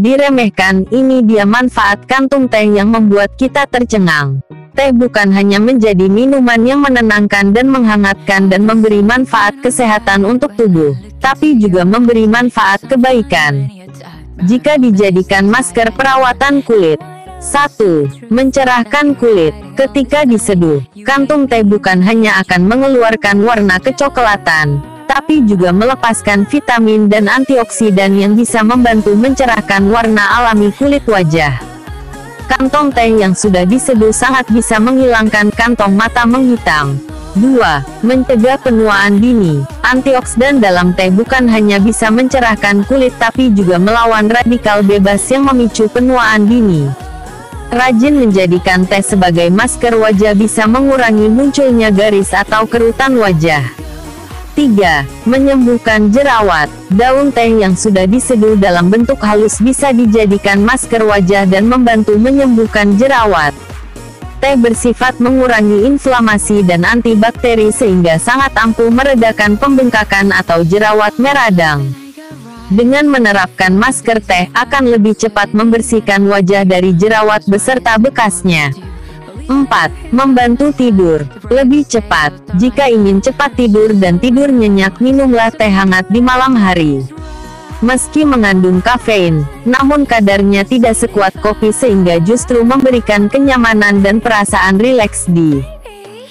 Diremehkan, ini dia manfaatkan kantung teh yang membuat kita tercengang. Teh bukan hanya menjadi minuman yang menenangkan dan menghangatkan dan memberi manfaat kesehatan untuk tubuh, tapi juga memberi manfaat kebaikan jika dijadikan masker perawatan kulit. 1. Mencerahkan kulit. Ketika diseduh, kantung teh bukan hanya akan mengeluarkan warna kecoklatan, tapi juga melepaskan vitamin dan antioksidan yang bisa membantu mencerahkan warna alami kulit wajah. Kantong teh yang sudah diseduh sangat bisa menghilangkan kantong mata menghitam. 2. Mencegah penuaan dini. Antioksidan dalam teh bukan hanya bisa mencerahkan kulit, tapi juga melawan radikal bebas yang memicu penuaan dini. Rajin menjadikan teh sebagai masker wajah bisa mengurangi munculnya garis atau kerutan wajah. 3. Menyembuhkan jerawat. Daun teh yang sudah diseduh dalam bentuk halus bisa dijadikan masker wajah dan membantu menyembuhkan jerawat. Teh bersifat mengurangi inflamasi dan antibakteri sehingga sangat ampuh meredakan pembengkakan atau jerawat meradang. Dengan menerapkan masker teh, akan lebih cepat membersihkan wajah dari jerawat beserta bekasnya. 4. Membantu tidur. Lebih cepat. Jika ingin cepat tidur dan tidur nyenyak, minumlah teh hangat di malam hari. Meski mengandung kafein, namun kadarnya tidak sekuat kopi sehingga justru memberikan kenyamanan dan perasaan rileks di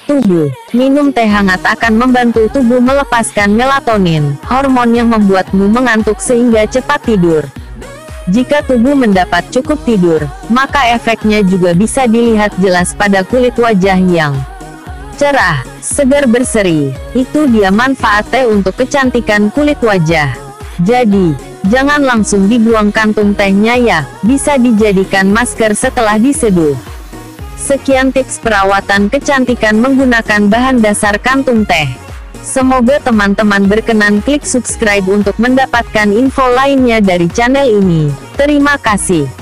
tubuh. Minum teh hangat akan membantu tubuh melepaskan melatonin, hormon yang membuatmu mengantuk sehingga cepat tidur. Jika tubuh mendapat cukup tidur, maka efeknya juga bisa dilihat jelas pada kulit wajah yang cerah, segar berseri. Itu dia manfaat teh untuk kecantikan kulit wajah. Jadi, jangan langsung dibuang kantung tehnya ya, bisa dijadikan masker setelah diseduh. Sekian tips perawatan kecantikan menggunakan bahan dasar kantung teh. Semoga teman-teman berkenan klik subscribe untuk mendapatkan info lainnya dari channel ini. Terima kasih.